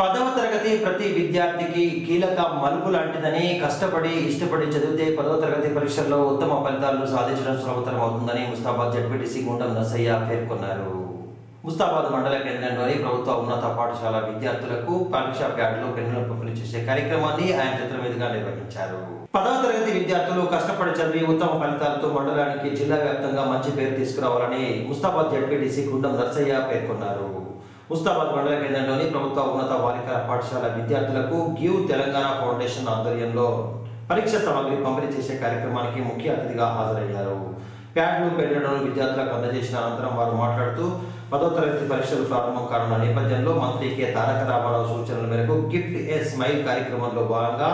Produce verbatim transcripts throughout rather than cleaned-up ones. పదవ తరగతి ప్రతి విద్యార్థికి కీలక మలుపు లాంటిదని కష్టపడి ఇష్టపడి చదివితే పదవ తరగతి పరీక్షల్లో ఉత్తమ ఫలితాలను సాధించడం సులభతరం అవుతుందని ముస్తాబాద్ జెడ్పీటీసీ గుండం నర్సయ్య పేర్కొన్నారు. ముస్తాబాద్ మండల కేంద్రంలోని ప్రభుత్వ ఉన్నత పాఠశాల విద్యార్థులకు పరీక్షా ప్యాడ్లు పెన్నులు పంపిణీ చేసే కార్యక్రమాన్ని ఆయన చేతుల మీదుగా నిర్వహించారు. పదవ తరగతి విద్యార్థులు కష్టపడి చదివి ఉత్తమ ఫలితాలతో మండలానికి జిల్లా వ్యాప్తంగా మంచి పేరు తీసుకురావాలని ముస్తాబాద్ జెడ్పీటీసీ గుండం నర్సయ్య పేర్కొన్నారు. ముస్తాబాద్ మండల కేంద్రంలోని ప్రభుత్వ ఉన్నత బాలికల పాఠశాల విద్యార్థులకు గివ్ తెలంగాణ ఫౌండేషన్ ఆధ్వర్యంలో పరీక్ష సామగ్రి పంపిణీ చేసే కార్యక్రమానికి ముఖ్య అతిథిగా హాజరయ్యారు. ప్యాడ్లు పెన్నులను విద్యార్థులకు అందజేసిన అనంతరం వారు మాట్లాడుతూ పదో తరగతి పరీక్షలు ప్రారంభం కానున్న నేపథ్యంలో మంత్రి కె తారక రామారావు సూచనల మేరకు గిఫ్ట్ ఏ స్మైల్ కార్యక్రమంలో భాగంగా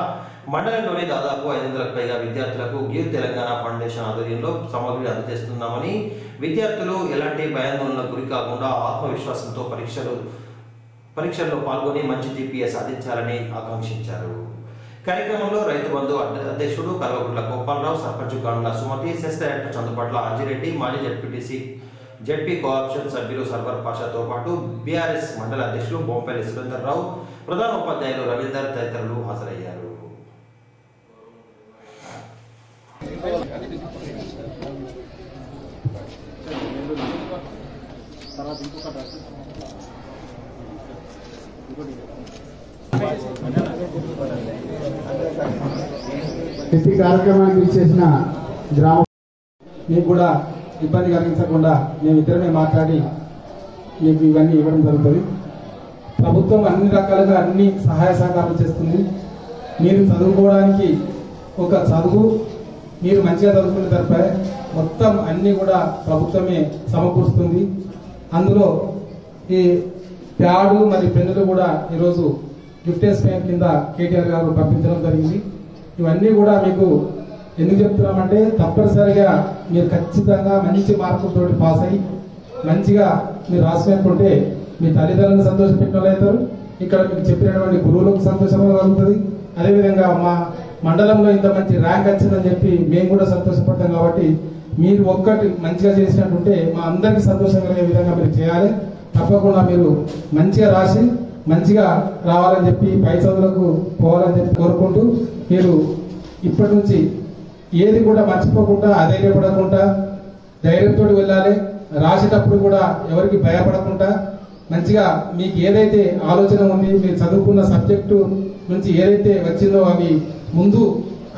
మండలంలోని దాదాపు ఐదు వందలకు పైగా విద్యార్థులకు గివ్ తెలంగాణ ఫౌండేషన్ ఆధ్వర్యంలో సామగ్రి అందజేస్తున్నామని, విద్యార్థులు ఎలాంటి భయాందోళనకు గురి కాకుండా ఆత్మవిశ్వాసంతో పరీక్షలు పరీక్షల్లో పాల్గొని మంచి జీపీఏ సాధించాలని ఆకాంక్షించారు. కార్యక్రమంలో రైతు బంధు అధ్యక్షుడు కల్వకుంట్ల గోపాలరావు, సర్పంచ్ గండ్ల సుమతి, సెస్ డైరెక్టర్ చందుపట్ల అంజిరెడ్డి, మాజీ జెడ్పీటీసీ జెడ్పీ కోఆప్షన్ సభ్యులు సర్వర్ పాషాతో పాటు బీఆర్ఎస్ మండల అధ్యక్షులు బొంపల్లి సురేందర్రావు, ప్రధాన ఉపాధ్యాయులు రవీందర్ తదితరులు హాజరయ్యారు. ప్రతి కార్యక్రమానికి ఇచ్చేసిన గ్రామ మీకు కూడా ఇబ్బంది కలిగించకుండా మేము ఇద్దరమే మాట్లాడి మీకు ఇవన్నీ ఇవ్వడం జరుగుతుంది. ప్రభుత్వం అన్ని రకాలుగా అన్ని సహాయ సహకారాలు చేస్తుంది. మీరు చదువుకోవడానికి ఒక చదువు, మీరు మంచిగా చదువుకునే తరపై మొత్తం అన్నీ కూడా ప్రభుత్వమే సమకూరుస్తుంది. అందులో ఈ ప్యాడు మరియు పెన్నులు కూడా ఈరోజు గిఫ్ట్ స్కీమ్ కింద కేటీఆర్ గారు పంపించడం జరిగింది. ఇవన్నీ కూడా మీకు ఎందుకు చెప్తున్నామంటే తప్పనిసరిగా మీరు ఖచ్చితంగా మంచి మార్కులతో పాస్ అయ్యి మంచిగా మీరు రాసుకుంటే మీ తల్లిదండ్రులను సంతోషపెట్టిన వాళ్ళు అవుతారు. ఇక్కడ మీకు చెప్పినటువంటి గురువులకు సంతోషంగా కలుగుతుంది. అదేవిధంగా మా మండలంలో ఇంత మంచి ర్యాంక్ వచ్చిందని చెప్పి మేము కూడా సంతోషపడతాం. కాబట్టి మీరు ఒక్కటి మంచిగా చేసినట్టుంటే మా అందరికీ సంతోషం కలిగే విధంగా మీరు చేయాలి. తప్పకుండా మీరు మంచిగా రాసి మంచిగా రావాలని చెప్పి పై చదువులకు పోవాలని చెప్పి కోరుకుంటూ మీరు ఇప్పటి నుంచి ఏది కూడా మర్చిపోకుండా అధైర్యపడకుండా ధైర్యంతో వెళ్ళాలి. రాసేటప్పుడు కూడా ఎవరికి భయపడకుండా మంచిగా మీకు ఏదైతే ఆలోచన ఉంది, మీరు చదువుకున్న సబ్జెక్టు నుంచి ఏదైతే వచ్చిందో అవి ముందు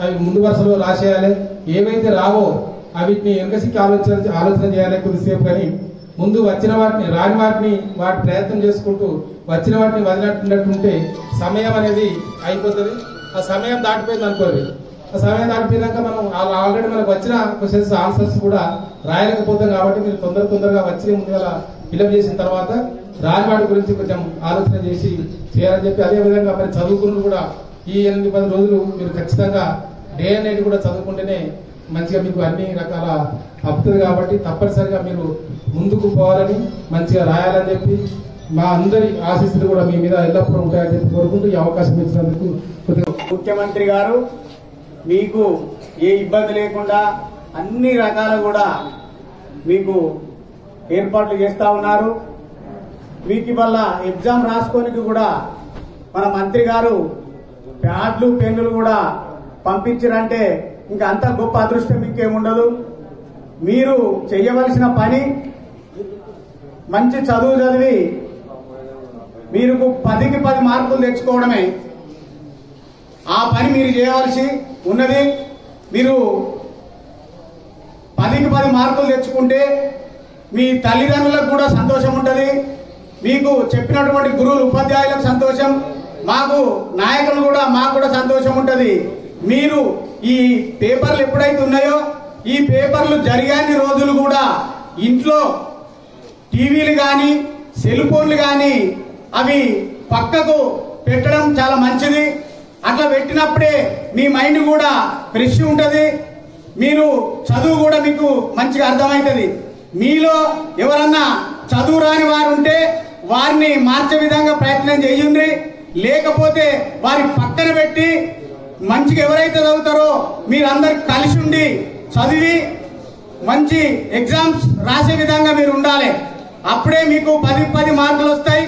అవి ముందు వరుసలో రాసేయాలి. ఏవైతే రావో అవిటిని వెనకసికి ఆలోచన ఆలోచన చేయాలి కొద్దిసేపు. కానీ ముందు వచ్చిన వాటిని రాని వాటిని వాటి ప్రయత్నం చేసుకుంటూ వచ్చిన వాటిని వదిలినట్టున్నట్టుంటే సమయం అనేది అయిపోతుంది. ఆ సమయం దాటిపోయింది అనుకోరు. ఆ సమయం దాటిపోయాక మనం ఆల్రెడీ మనకు వచ్చిన క్వశ్చన్స్ ఆన్సర్స్ కూడా రాయలేకపోతాం. కాబట్టి మీరు తొందర తొందరగా వచ్చి ముందుగా ఫిలప్ చేసిన తర్వాత రాని వాటి గురించి కొంచెం ఆలోచన చేసి చేయాలని చెప్పి, అదేవిధంగా మరి చదువుకున్న కూడా ఈ ఎనిమిది పది రోజులు మీరు ఖచ్చితంగా డే అండ్ నైట్ కూడా చదువుకుంటేనే మంచిగా మీకు అన్ని రకాల అప్పుతుంది. కాబట్టి తప్పనిసరిగా మీరు ముందుకు పోవాలని మంచిగా రాయాలని చెప్పి మా అందరి ఆశీస్సులు కూడా మీ మీద ఎల్లప్పుడూ ఉంటాయని చెప్పి కోరుకుంటూ ఈ అవకాశం ఇచ్చినందుకు ముఖ్యమంత్రి గారు మీకు ఏ ఇబ్బంది లేకుండా అన్ని రకాల కూడా మీకు ఏర్పాట్లు చేస్తా ఉన్నారు. మీకు వల్ల ఎగ్జామ్ రాసుకోనికి కూడా మన మంత్రి గారు ప్యాడ్లు పెన్నులు కూడా పంపించారంటే ఇంకా అంత గొప్ప అదృష్టం ఇంకేముండదు. మీరు చేయవలసిన పని మంచి చదువు చదివి మీరు పదికి పది మార్కులు తెచ్చుకోవడమే. ఆ పని మీరు చేయవలసి ఉన్నది. మీరు పదికి పది మార్కులు తెచ్చుకుంటే మీ తల్లిదండ్రులకు కూడా సంతోషం ఉంటుంది. మీకు చెప్పినటువంటి గురువులు ఉపాధ్యాయులకు సంతోషం, మాకు నాయకులు కూడా మాకు కూడా సంతోషం ఉంటుంది. మీరు ఈ పేపర్లు ఎప్పుడైతే ఉన్నాయో ఈ పేపర్లు జరిగాని రోజులు కూడా ఇంట్లో టీవీలు కానీ సెల్ ఫోన్లు కానీ అవి పక్కకు పెట్టడం చాలా మంచిది. అట్లా పెట్టినప్పుడే మీ మైండ్ కూడా ఫ్రెష్ ఉంటుంది. మీరు చదువు కూడా మీకు మంచిగా అర్థమవుతుంది. మీలో ఎవరన్నా చదువు రాని వారు ఉంటే వారిని మార్చే విధంగా ప్రయత్నం చేయండి. లేకపోతే వారి పక్కన పెట్టి మంచిగా ఎవరైతే చదువుతారో మీరందరు కలిసి ఉండి చదివి మంచి ఎగ్జామ్స్ రాసే విధంగా మీరు ఉండాలి. అప్పుడే మీకు పది పది మార్కులు వస్తాయి.